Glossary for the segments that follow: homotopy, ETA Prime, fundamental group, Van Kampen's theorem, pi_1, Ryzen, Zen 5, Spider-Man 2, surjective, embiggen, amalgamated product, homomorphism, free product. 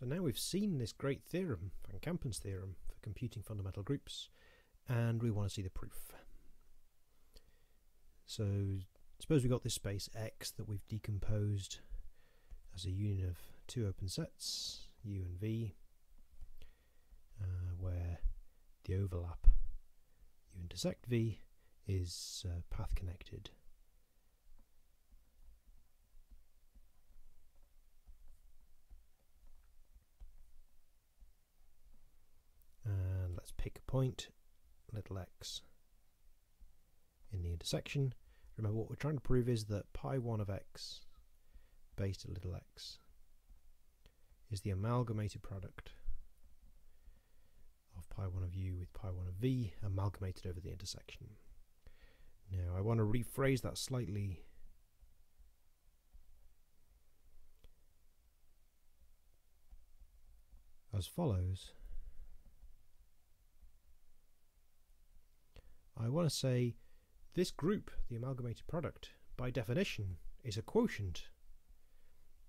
So now we've seen this great theorem, Van Kampen's theorem, for computing fundamental groups, and we want to see the proof. So suppose we've got this space X that we've decomposed as a union of two open sets, U and V, where the overlap U intersect V is path connected. Let's pick a point, little x, in the intersection. Remember, what we're trying to prove is that pi_1 of x based at little x is the amalgamated product of pi_1 of u with pi_1 of v amalgamated over the intersection. Now I want to rephrase that slightly as follows. I want to say this group, the amalgamated product, by definition is a quotient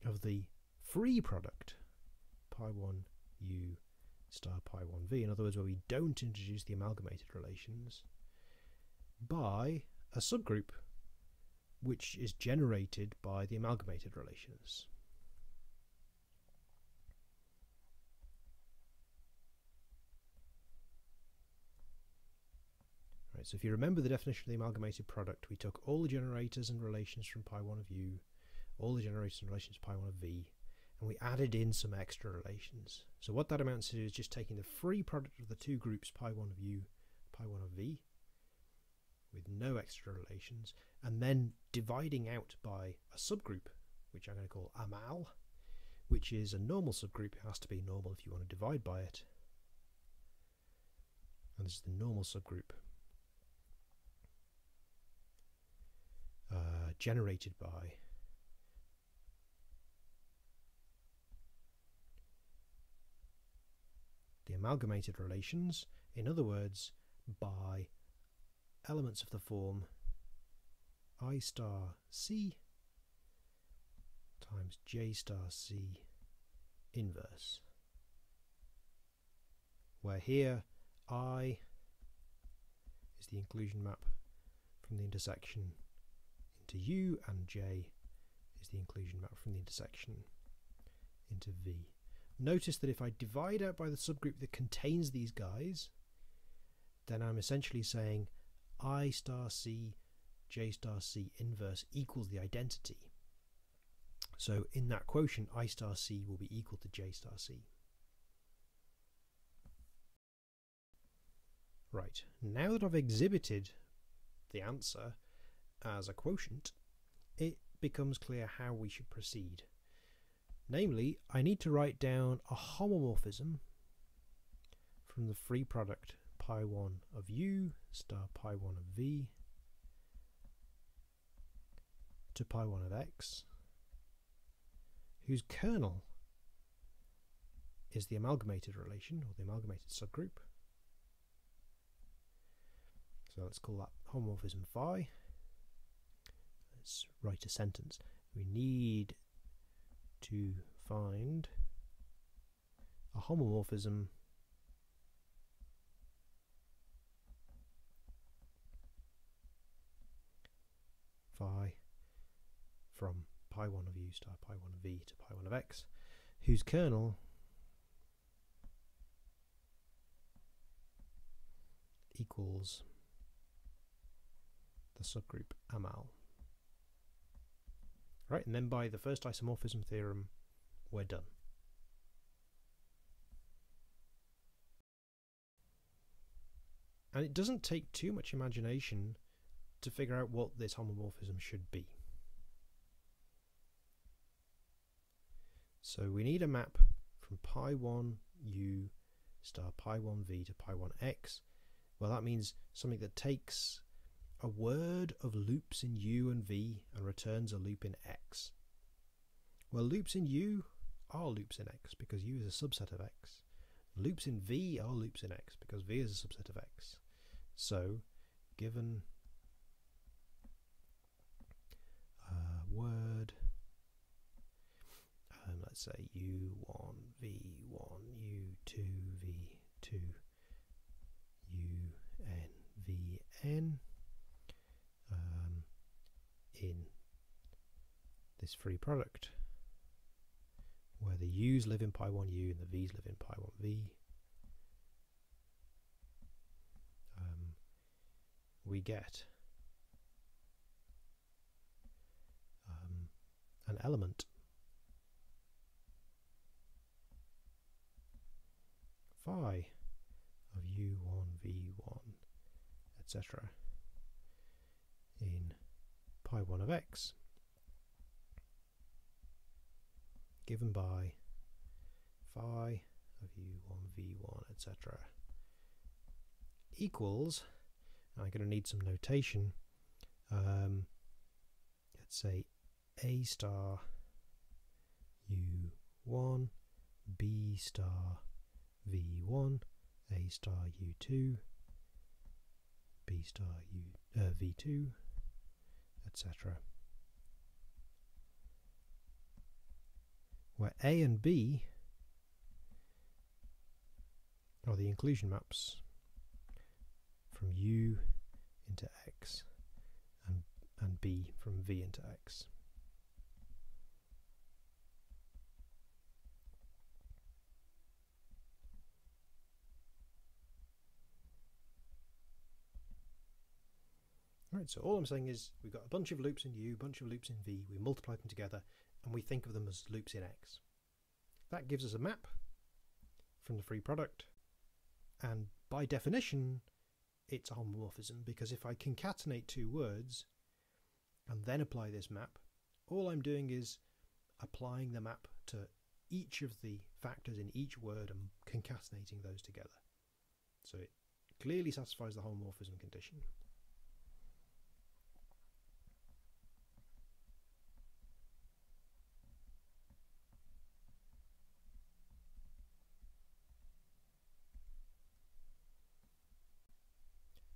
of the free product pi_1 u star pi_1 v, in other words where we don't introduce the amalgamated relations, by a subgroup which is generated by the amalgamated relations. So if you remember the definition of the amalgamated product, we took all the generators and relations from pi_1 of u, all the generators and relations to pi_1 of v, and we added in some extra relations. So what that amounts to is just taking the free product of the two groups, pi_1 of u, pi_1 of v, with no extra relations, and then dividing out by a subgroup, which I'm going to call amal, which is a normal subgroup. It has to be normal if you want to divide by it. And this is the normal subgroup generated by the amalgamated relations, in other words, by elements of the form I star c times j star c inverse, where here I is the inclusion map from the intersection to u, and j is the inclusion map from the intersection into v. Notice that if I divide out by the subgroup that contains these guys, then I'm essentially saying I star c j star c inverse equals the identity. So in that quotient, I star c will be equal to j star c. Right, now that I've exhibited the answer as a quotient, it becomes clear how we should proceed. Namely, I need to write down a homomorphism from the free product pi_1 of u star pi_1 of v to pi_1 of x, whose kernel is the amalgamated relation, or the amalgamated subgroup. So let's call that homomorphism phi. Let's write a sentence. We need to find a homomorphism phi from pi_1 of u star pi_1 of v to pi_1 of x, whose kernel equals the subgroup amal. Right, and then by the first isomorphism theorem, we're done. And it doesn't take too much imagination to figure out what this homomorphism should be. So we need a map from pi_1 u star pi_1 v to pi_1 x. Well, that means something that takes a word of loops in u and v and returns a loop in x. Well, loops in u are loops in x because u is a subset of x. Loops in v are loops in x because v is a subset of x. So, given a word, let's say u1, v1, u2, v2, un, vn, in this free product, where the u's live in pi_1u and the v's live in pi_1v, we get an element phi of u1, v1, etc. in pi_1 of x, given by phi of u1, v1, etc. equals, and I'm going to need some notation, let's say a star u1, b star v1, a star u2, b star v2, etc. Where a and b are the inclusion maps from u into x and b from v into x. All right, so all I'm saying is we've got a bunch of loops in u, a bunch of loops in v, we multiply them together and we think of them as loops in x. That gives us a map from the free product, and by definition it's a homomorphism, because if I concatenate two words and then apply this map, all I'm doing is applying the map to each of the factors in each word and concatenating those together. So it clearly satisfies the homomorphism condition.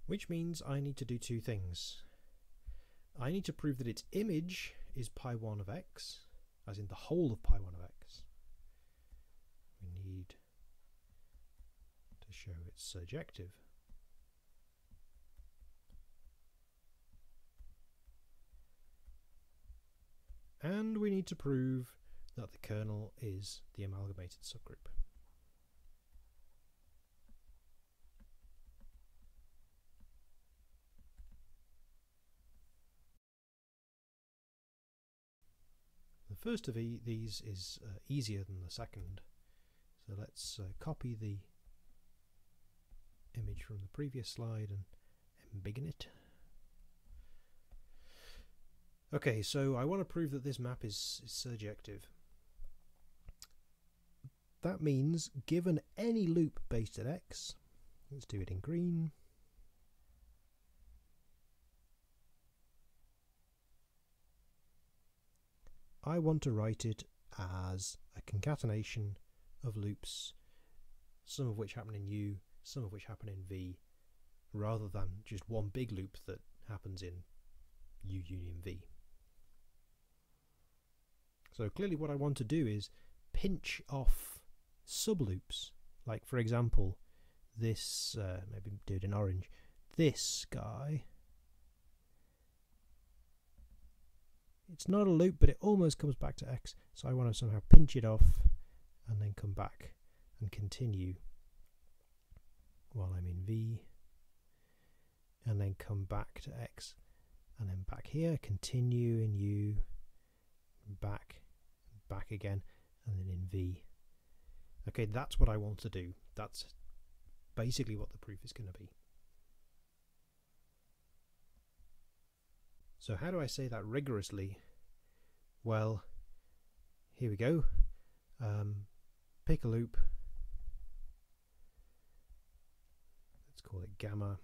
Which means I need to do two things. I need to prove that its image is pi_1 of x, as in the whole of pi_1 of x. We need to show its surjective. And we need to prove that the kernel is the amalgamated subgroup. The first of these is easier than the second, so let's copy the image from the previous slide and embiggen it. Okay, so I want to prove that this map is surjective. That means given any loop based at x, let's do it in green, I want to write it as a concatenation of loops, some of which happen in u, some of which happen in v, rather than just one big loop that happens in u union v. So clearly what I want to do is pinch off subloops, like for example this, maybe do it in orange, this guy. It's not a loop, but it almost comes back to x, so I want to somehow pinch it off and then come back and continue while I'm in v, and then come back to x, and then back here, continue in u, back again, and then in v. Okay, that's what I want to do. That's basically what the proof is going to be. So how do I say that rigorously? Well, here we go. Pick a loop. Let's call it gamma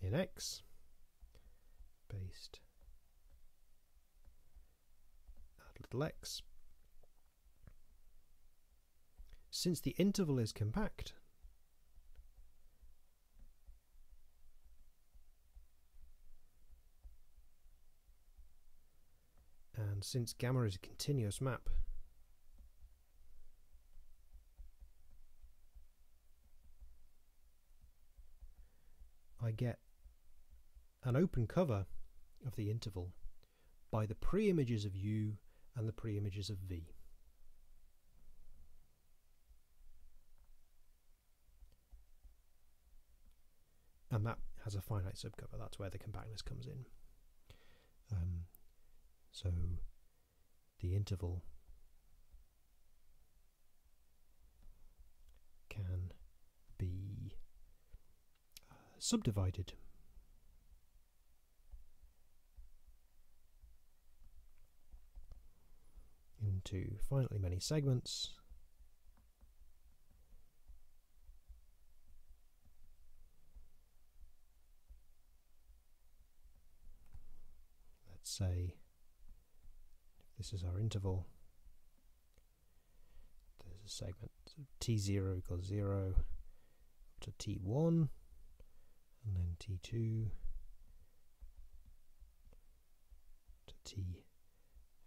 in x based at little x. Since the interval is compact, since gamma is a continuous map. I get an open cover of the interval by the preimages of U and the preimages of V. And that has a finite subcover. That's where the compactness comes in. So the interval can be subdivided into finitely many segments, let's say. This is our interval. There's a segment t0 equals 0 up to t1, and then t2 to tn-1,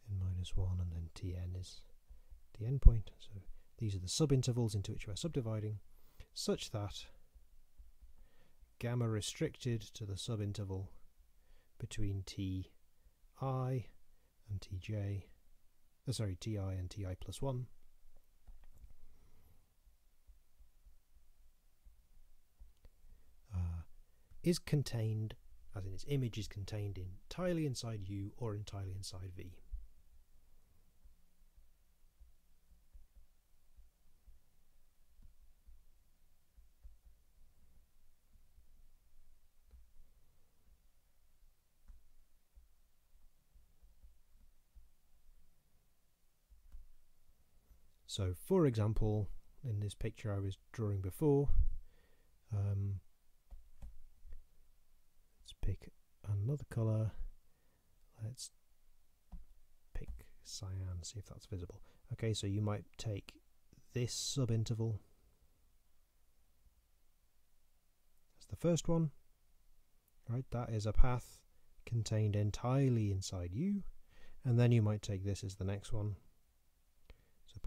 and then tn is the endpoint. So these are the subintervals into which we're subdividing, such that gamma restricted to the subinterval between ti and tj, ti and ti plus 1, is contained, as in its image is contained entirely inside U or entirely inside V. So, for example, in this picture I was drawing before, let's pick another colour. Let's pick cyan, see if that's visible. Okay, so you might take this subinterval as the first one. Right, that is a path contained entirely inside U, and then you might take this as the next one.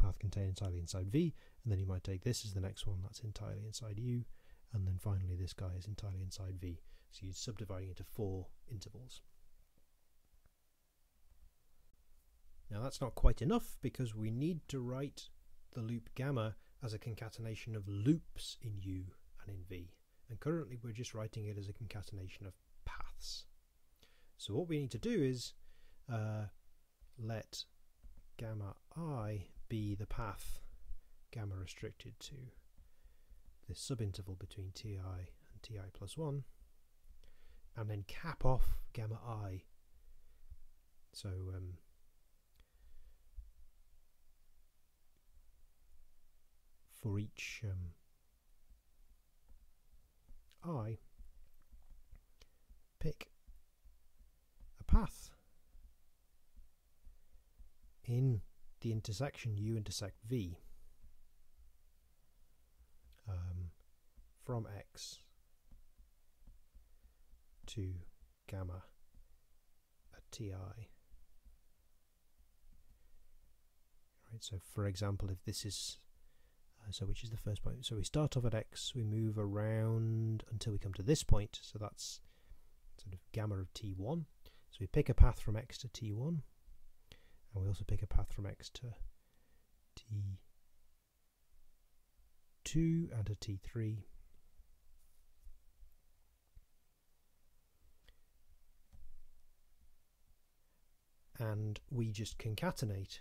Path contained entirely inside V, and then you might take this as the next one, that's entirely inside U, and then finally this guy is entirely inside V. So you're subdividing into 4 intervals. Now that's not quite enough, because we need to write the loop gamma as a concatenation of loops in U and in V, and currently we're just writing it as a concatenation of paths. So what we need to do is let gamma I be the path gamma restricted to this subinterval between ti and ti plus 1, and then cap off gamma I. So for each I, pick a path in the intersection U intersect V from X to gamma at Ti. Right, so for example, if this is so which is the first point? So we start off at X, we move around until we come to this point, so that's sort of gamma of T1. So we pick a path from X to T1, and we also pick a path from X to T2 and to T3. And we just concatenate.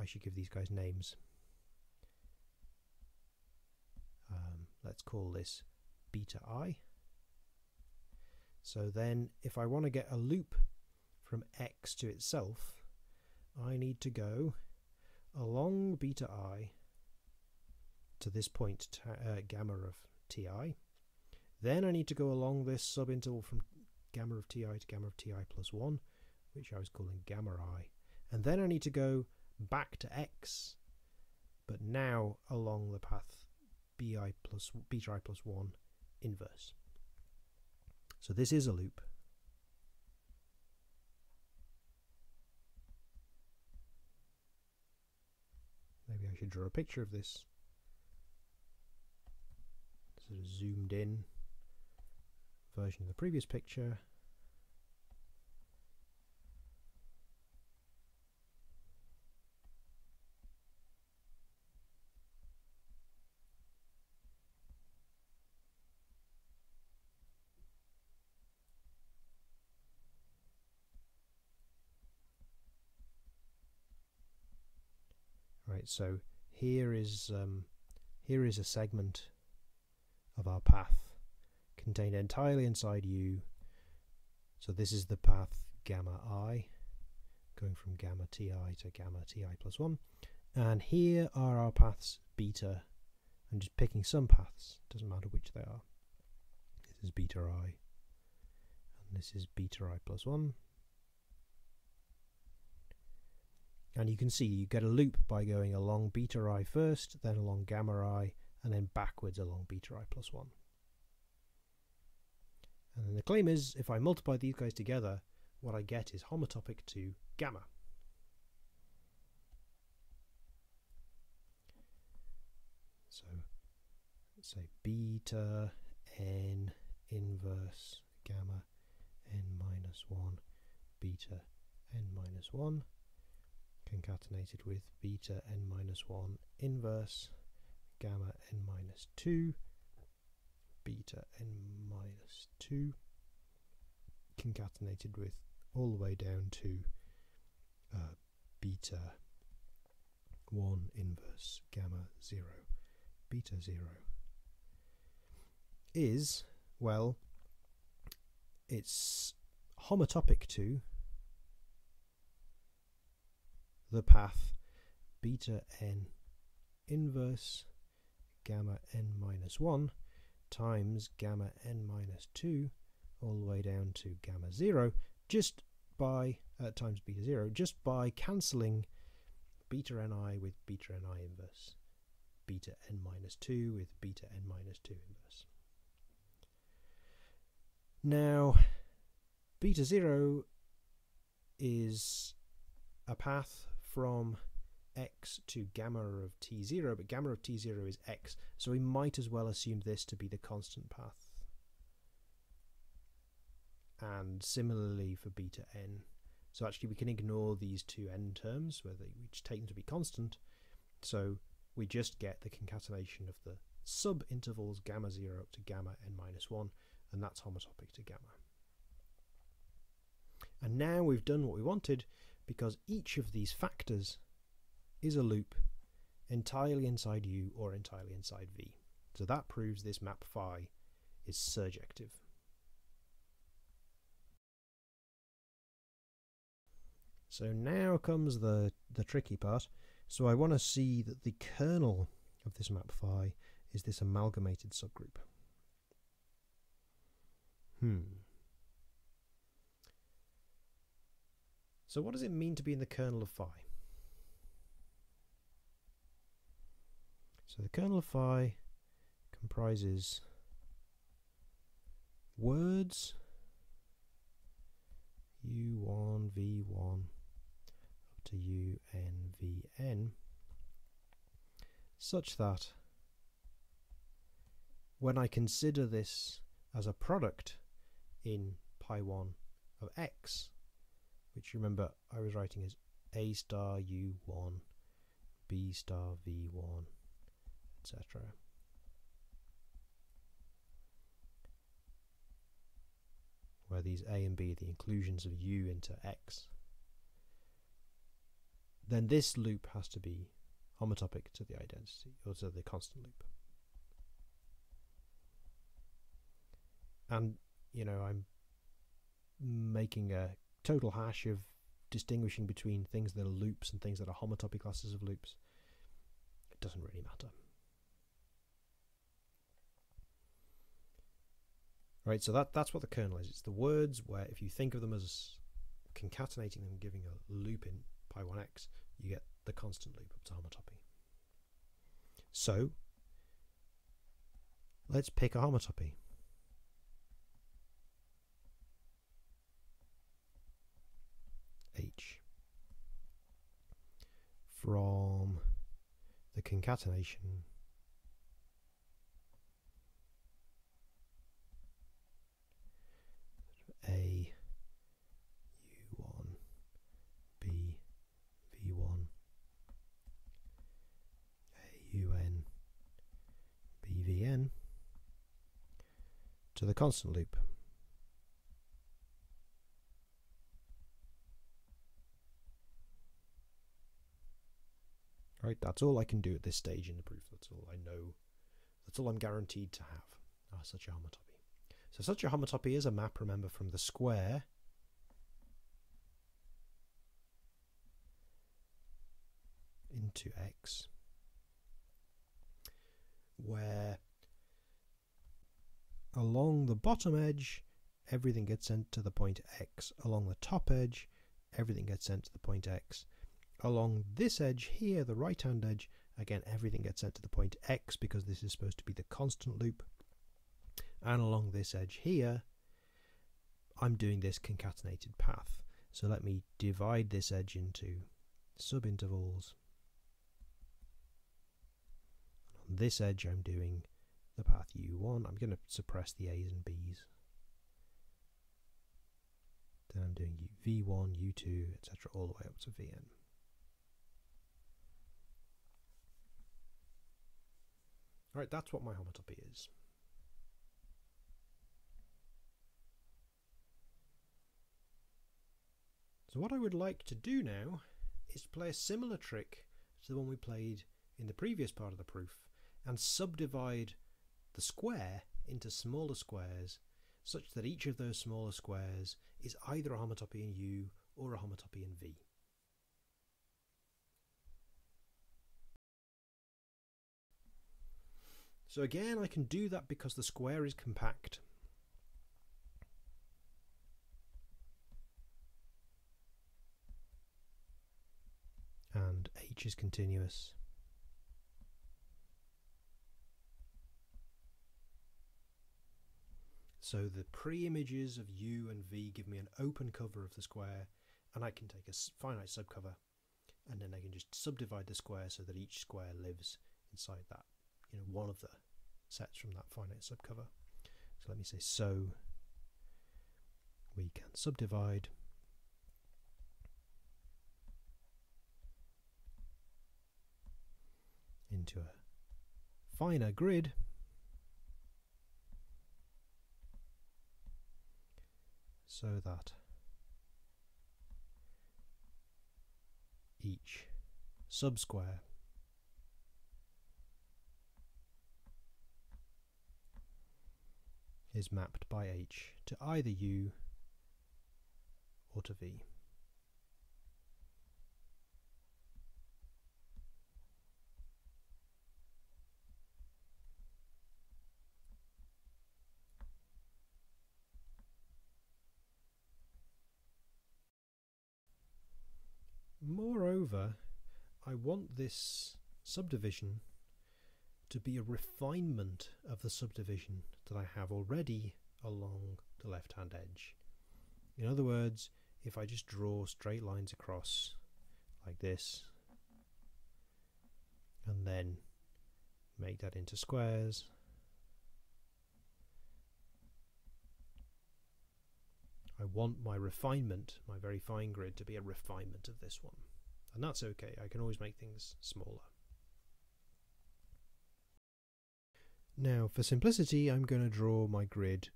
I should give these guys names. Let's call this beta I. So then if I want to get a loop from X to itself, I need to go along beta I to this point gamma of Ti. Then I need to go along this subinterval from gamma of Ti to gamma of Ti plus 1, which I was calling gamma I. And then I need to go back to X, but now along the path beta I plus 1 inverse. So this is a loop We should draw a picture of this. Sort of zoomed in version of the previous picture. So here is a segment of our path contained entirely inside U. So this is the path gamma I, going from gamma ti to gamma ti plus 1. And here are our paths beta. I'm just picking some paths, doesn't matter which they are. This is beta I, and this is beta I plus 1. And you can see you get a loop by going along beta I first, then along gamma I, and then backwards along beta I plus 1. And then the claim is, if I multiply these guys together, what I get is homotopic to gamma. So let's say beta n inverse gamma n minus 1 beta n minus 1. Concatenated with beta n minus 1 inverse gamma n minus 2 beta n minus 2, concatenated with all the way down to beta 1 inverse gamma 0 beta 0 is, well, it's homotopic to the path beta n inverse gamma n minus 1 times gamma n minus 2 all the way down to gamma 0, just by times beta 0, just by cancelling beta ni with beta ni inverse, beta n minus 2 with beta n minus 2 inverse. Now beta 0 is a path from x to gamma of t0, but gamma of t0 is x, so we might as well assume this to be the constant path. And similarly for beta n. So actually we can ignore these two n terms, where we just take them to be constant, so we just get the concatenation of the sub-intervals gamma 0 up to gamma n minus 1, and that's homotopic to gamma. And now we've done what we wanted, because each of these factors is a loop entirely inside U or entirely inside V. So that proves this map phi is surjective. So now comes the tricky part. So I want to see that the kernel of this map phi is this amalgamated subgroup. So what does it mean to be in the kernel of phi? So the kernel of phi comprises words u1, v1 up to un, vn, such that when I consider this as a product in pi_1 of x, which remember I was writing as a star u1, b star v1, etc. Where these a and b are the inclusions of u into x, then this loop has to be homotopic to the identity, or to the constant loop. And, you know, I'm making a total hash of distinguishing between things that are loops and things that are homotopy classes of loops. It doesn't really matter. Right, so that's what the kernel is. It's the words where, if you think of them as concatenating them, giving a loop in pi_1x, you get the constant loop up to homotopy. So let's pick a homotopy. From the concatenation A U1 B V1 A UN B VN to the constant loop. Right, that's all I can do at this stage in the proof. That's all I know. That's all I'm guaranteed to have. Ah, such a homotopy. So such a homotopy is a map, remember, from the square into X, where along the bottom edge everything gets sent to the point X, along the top edge everything gets sent to the point X, along this edge here, the right hand edge, again everything gets sent to the point X because this is supposed to be the constant loop, and along this edge here I'm doing this concatenated path. So let me divide this edge into subintervals. On this edge I'm doing the path U1. I'm going to suppress the A's and B's. Then I'm doing V1, U2, etc. all the way up to Vn. Alright, that's what my homotopy is. So what I would like to do now is play a similar trick to the one we played in the previous part of the proof and subdivide the square into smaller squares such that each of those smaller squares is either a homotopy in U or a homotopy in V. So again, I can do that because the square is compact. And H is continuous. So the pre-images of U and V give me an open cover of the square, and I can take a finite subcover, and then I can just subdivide the square so that each square lives inside that, you know, one of the sets from that finite subcover. So let me say, so we can subdivide into a finer grid so that each subsquare is mapped by H to either U or to V. Moreover, I want this subdivision to be a refinement of the subdivision that I have already along the left-hand edge. In other words, if I just draw straight lines across like this and then make that into squares, I want my refinement, my very fine grid, to be a refinement of this one. And that's okay, I can always make things smaller. Now, for simplicity, I'm going to draw my grid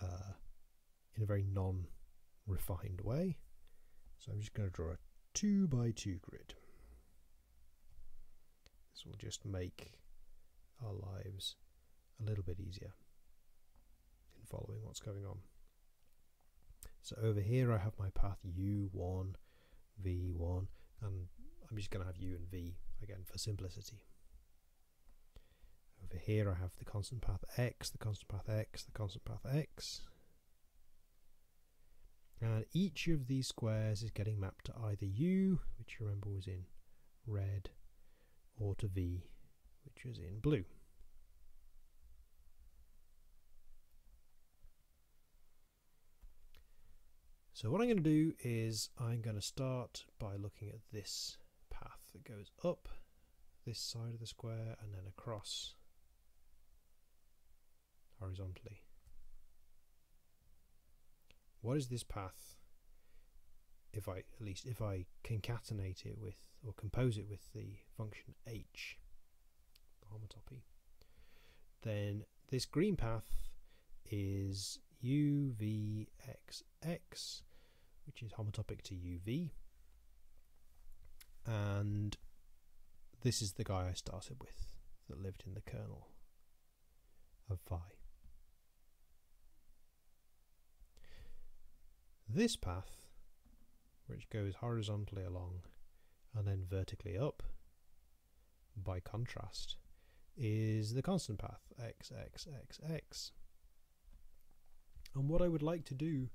in a very non-refined way. So I'm just going to draw a 2 by 2 grid. This will just make our lives a little bit easier in following what's going on. So over here I have my path U1, V1, and I'm just going to have U and V again for simplicity. Over here I have the constant path X, the constant path X, the constant path X. And each of these squares is getting mapped to either U, which you remember was in red, or to V, which was in blue. So what I'm going to do is I'm going to start by looking at this path that goes up this side of the square and then across horizontally. What is this path if I, at least if I concatenate it with, or compose it with the function h, the homotopy? Then this green path is uvxx, which is homotopic to uv, and this is the guy I started with that lived in the kernel of phi. This path, which goes horizontally along and then vertically up, by contrast, is the constant path x, x, x, x. And what I would like to do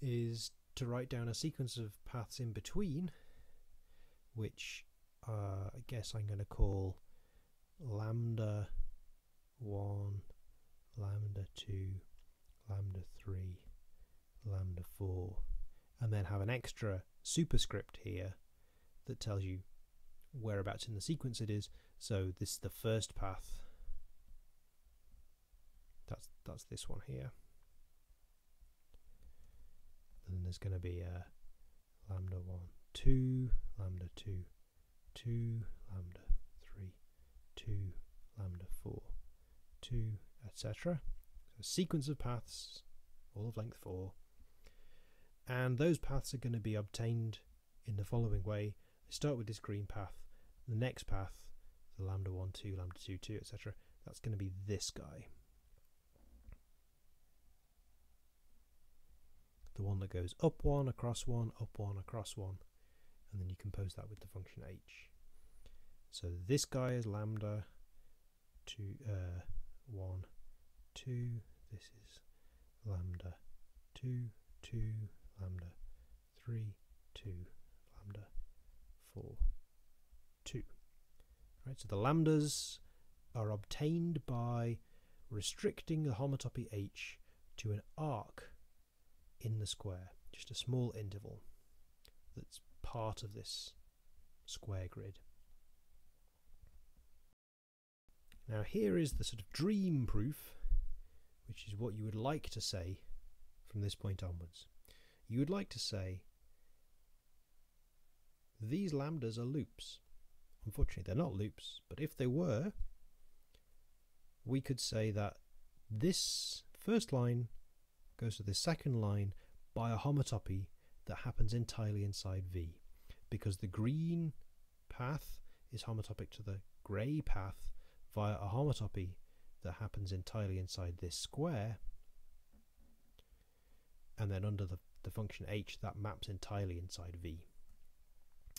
is to write down a sequence of paths in between, which I guess I'm going to call lambda 1, lambda 2, lambda 3, lambda 4, and then have an extra superscript here that tells you whereabouts in the sequence it is. So this is the first path, that's this one here. Then there's going to be a lambda 1, 2, lambda 2, 2, lambda 3, 2, lambda 4, 2, etc. So a sequence of paths, all of length 4. And those paths are going to be obtained in the following way. I start with this green path. The next path, the lambda 1, 2, lambda 2, 2, etc. That's going to be this guy. The one that goes up 1, across 1, up 1, across 1. And then you compose that with the function h. So this guy is lambda 2, 1, 2. This is lambda 2, 2, lambda 3, 2, lambda 4, 2. Right, so the lambdas are obtained by restricting the homotopy h to an arc in the square, just a small interval that's part of this square grid. Now here is the sort of dream proof, which is what you would like to say from this point onwards. You would like to say these lambdas are loops. Unfortunately they're not loops, but if they were, we could say that this first line goes to this second line by a homotopy that happens entirely inside V, because the green path is homotopic to the grey path via a homotopy that happens entirely inside this square, and then under the function h that maps entirely inside V.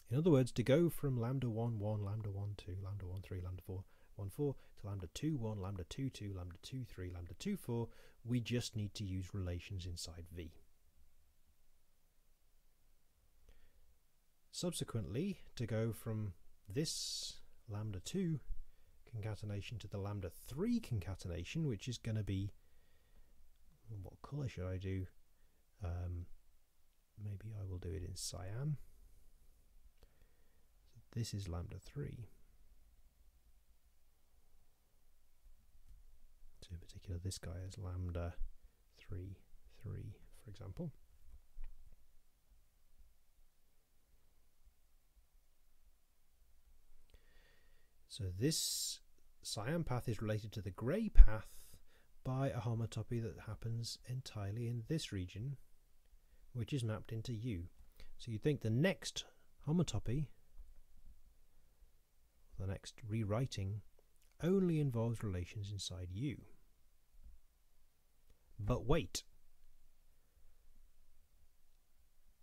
In other words, to go from lambda 1, 1, lambda 1, 2, lambda 1, 3, lambda 4, 1, 4 to lambda 2, 1, lambda 2, 2, lambda 2, 3, lambda 2, 4, we just need to use relations inside V. Subsequently, to go from this lambda 2 concatenation to the lambda 3 concatenation, which is going to be, what colour should I do? Maybe I will do it in cyan. So this is lambda 3. So in particular this guy is lambda 3, 3 for example. So this cyan path is related to the grey path by a homotopy that happens entirely in this region, which is mapped into U. So you'd think the next homotopy, the next rewriting, only involves relations inside U. But wait!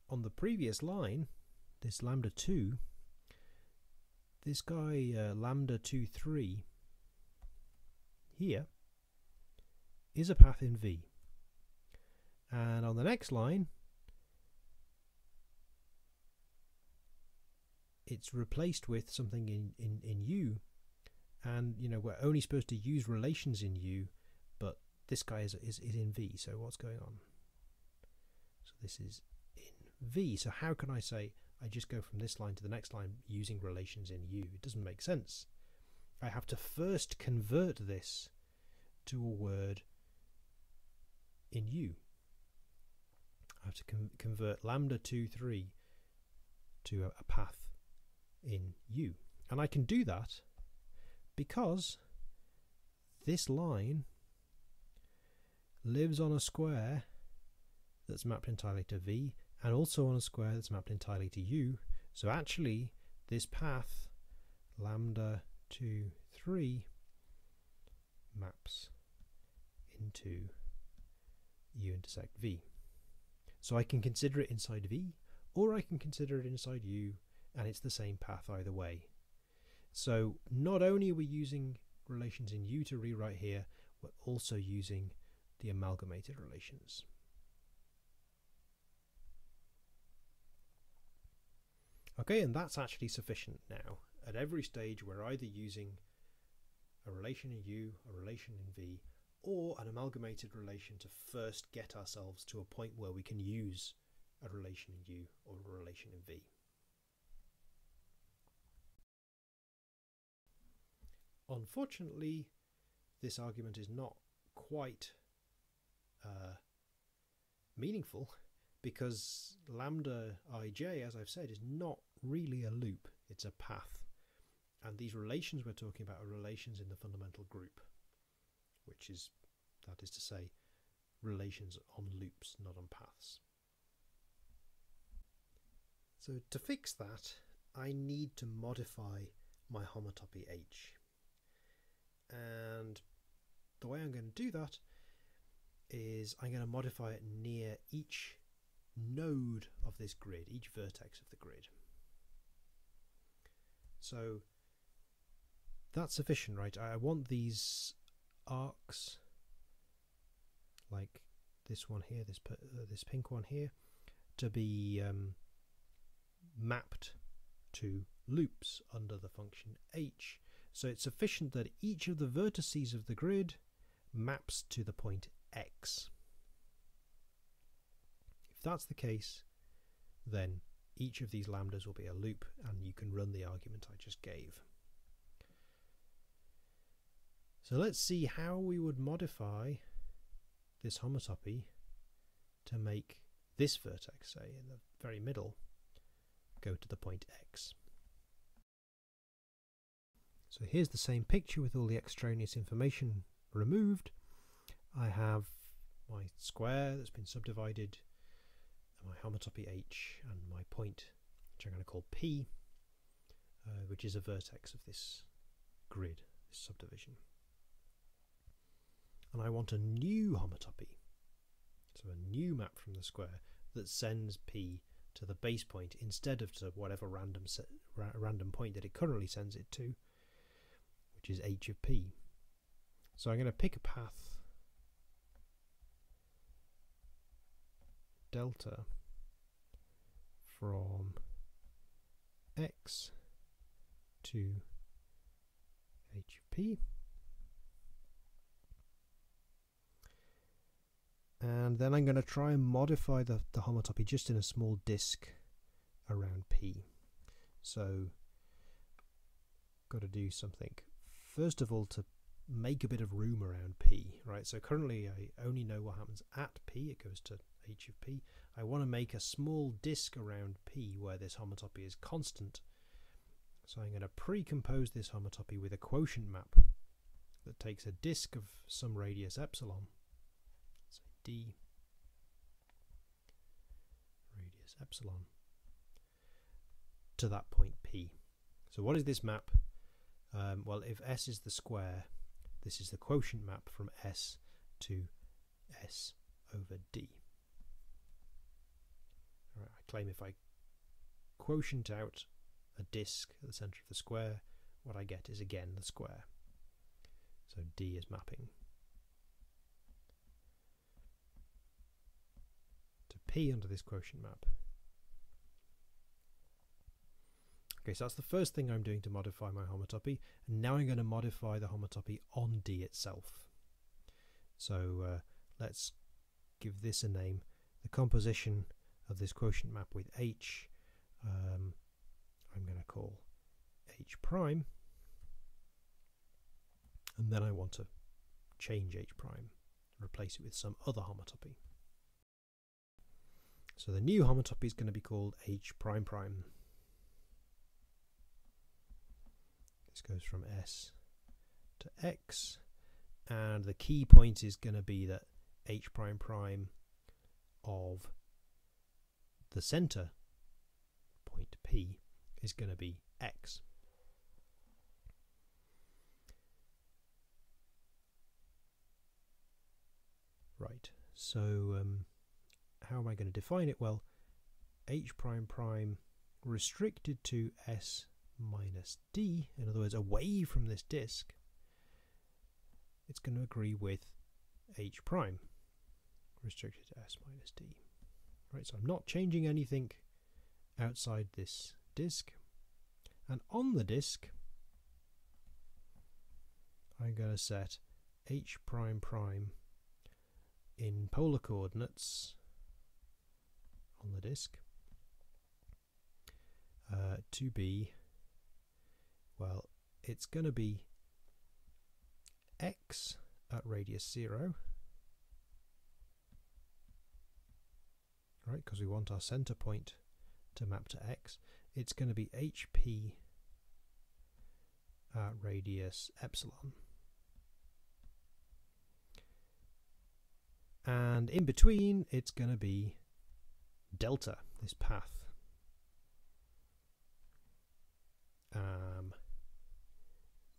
On the previous line, this lambda 2, this guy lambda 2, 3 here is a path in V, and on the next line it's replaced with something in U, and you know, we're only supposed to use relations in U, but this guy is in V, so what's going on? So this is in V, so how can I say I just go from this line to the next line using relations in U. It doesn't make sense. I have to first convert this to a word in U. I have to convert lambda 2, 3 to a path in U. And I can do that because this line lives on a square that's mapped entirely to V, and also on a square that's mapped entirely to U. So actually this path lambda 2, 3 maps into U intersect V. So I can consider it inside V, or I can consider it inside U, and it's the same path either way. So not only are we using relations in U to rewrite here, we're also using the amalgamated relations. Okay, and that's actually sufficient now. At every stage, we're either using a relation in U, a relation in V, or an amalgamated relation to first get ourselves to a point where we can use a relation in U or a relation in V. Unfortunately, this argument is not quite meaningful, because lambda ij, as I've said, is not really a loop, it's a path. And these relations we're talking about are relations in the fundamental group, which is, that is to say, relations on loops, not on paths. So to fix that, I need to modify my homotopy H. And the way I'm going to do that is I'm going to modify it near each node of this grid, each vertex of the grid. So that's sufficient, right? I want these arcs, like this one here, this pink one here, to be mapped to loops under the function H. So it's sufficient that each of the vertices of the grid maps to the point X. If that's the case, then each of these lambdas will be a loop, and you can run the argument I just gave. So let's see how we would modify this homotopy to make this vertex, say in the very middle, go to the point X. So here's the same picture with all the extraneous information removed. I have my square that's been subdivided, my homotopy H, and my point, which I'm going to call P, which is a vertex of this grid, this subdivision. And I want a new homotopy, so a new map from the square that sends P to the base point instead of to whatever random point that it currently sends it to, which is H of P. So I'm going to pick a path delta from X to H of P, and then I'm going to try and modify the homotopy just in a small disk around P. So got to do something first of all to make a bit of room around P, right? So currently I only know what happens at P, it goes to H of P. I want to make a small disk around P where this homotopy is constant. So I'm going to pre-compose this homotopy with a quotient map that takes a disk of some radius epsilon, so D radius epsilon, to that point P. So what is this map? Well, if S is the square, this is the quotient map from S to S over D. Right, I claim if I quotient out a disk at the centre of the square, what I get is again the square. So D is mapping to P under this quotient map. Okay, so that's the first thing I'm doing to modify my homotopy, and now I'm going to modify the homotopy on D itself. So let's give this a name. The composition of this quotient map with H I'm going to call h prime, and then I want to change h prime, replace it with some other homotopy. So the new homotopy is going to be called h prime prime. This goes from S to X, and the key point is going to be that h prime prime of the center point P is going to be X. Right, so how am I going to define it? Well, h prime prime restricted to S minus D, in other words away from this disk, it's going to agree with h prime restricted to S minus D. Right, so I'm not changing anything outside this disk, and on the disk I'm going to set h prime prime in polar coordinates on the disk to be, well, it's going to be x at radius 0, right, because we want our center point to map to x. It's going to be hp at radius epsilon, and in between it's going to be delta, this path,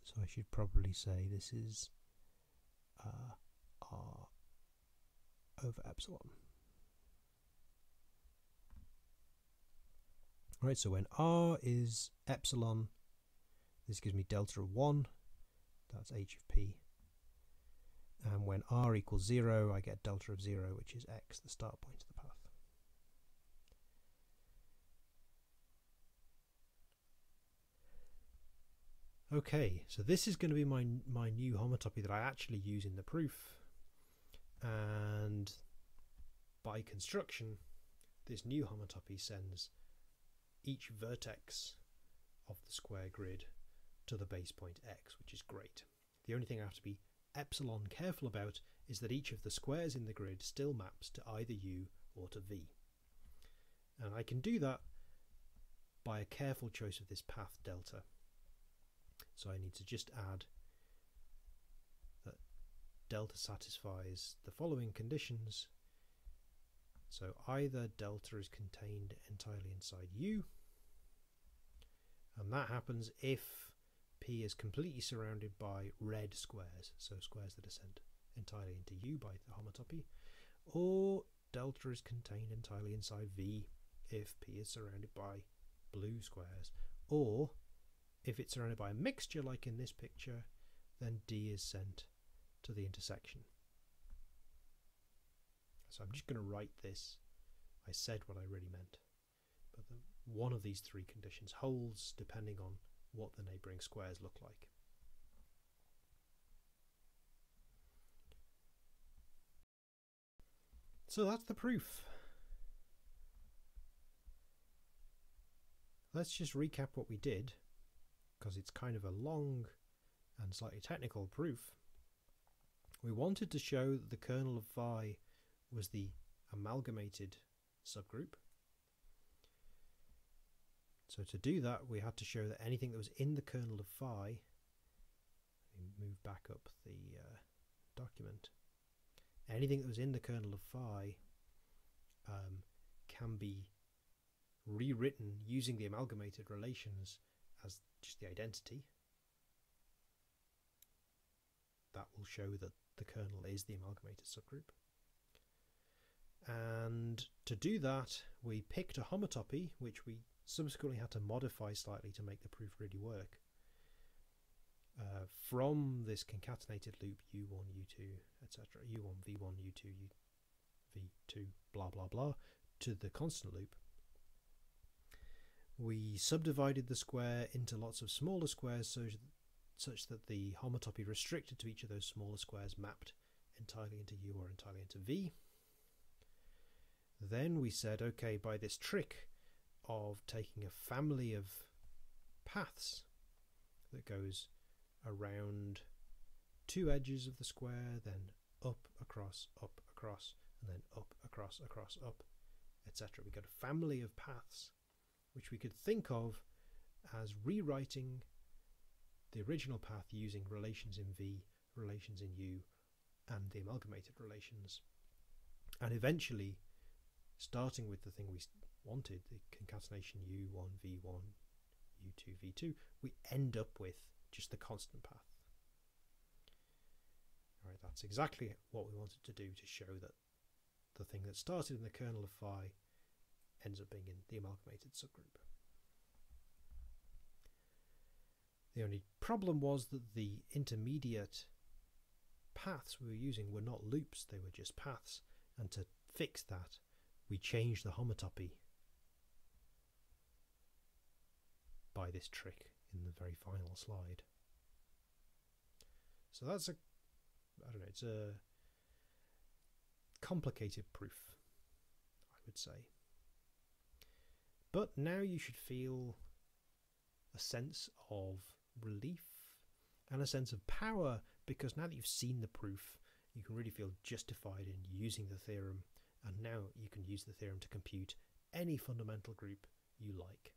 so I should probably say this is r over epsilon. Right, so when r is epsilon, this gives me delta of 1, that's h of p, and when r equals 0 I get delta of 0, which is x, the start point of the path. Okay, so this is going to be my new homotopy that I actually use in the proof, and by construction this new homotopy sends each vertex of the square grid to the base point x, which is great. The only thing I have to be epsilon careful about is that each of the squares in the grid still maps to either u or to v, and I can do that by a careful choice of this path delta. So I need to just add that delta satisfies the following conditions. So either delta is contained entirely inside u, and that happens if p is completely surrounded by red squares, so squares that ascend entirely into u by the homotopy, or delta is contained entirely inside v if p is surrounded by blue squares, or if it's surrounded by a mixture like in this picture, then d is sent to the intersection. So I'm just going to write this. I said what I really meant, but one of these three conditions holds depending on what the neighbouring squares look like. So that's the proof. Let's just recap what we did, because it's kind of a long and slightly technical proof. We wanted to show that the kernel of phi was the amalgamated subgroup. So to do that, we had to show that anything that was in the kernel of phi, move back up the document, anything that was in the kernel of phi can be rewritten using the amalgamated relations as just the identity. That will show that the kernel is the amalgamated subgroup. And to do that, we picked a homotopy, which we subsequently had to modify slightly to make the proof really work, from this concatenated loop u1, u2, etc., u1, v1, u2, v2, blah, blah, blah, to the constant loop. We subdivided the square into lots of smaller squares such that the homotopy restricted to each of those smaller squares mapped entirely into u or entirely into v. Then we said, okay, by this trick of taking a family of paths that goes around two edges of the square, then up, across, and then up, across, across, up, etc. We got a family of paths which we could think of as rewriting the original path using relations in V, relations in U, and the amalgamated relations, and eventually starting with the thing we wanted, the concatenation U1, V1, U2, V2, we end up with just the constant path. All right, that's exactly what we wanted to do to show that the thing that started in the kernel of phi ends up being in the amalgamated subgroup. The only problem was that the intermediate paths we were using were not loops, they were just paths, and to fix that we changed the homotopy by this trick in the very final slide. So that's a, I don't know, it's a complicated proof, I would say. But now you should feel a sense of relief and a sense of power, because now that you've seen the proof, you can really feel justified in using the theorem, and now you can use the theorem to compute any fundamental group you like.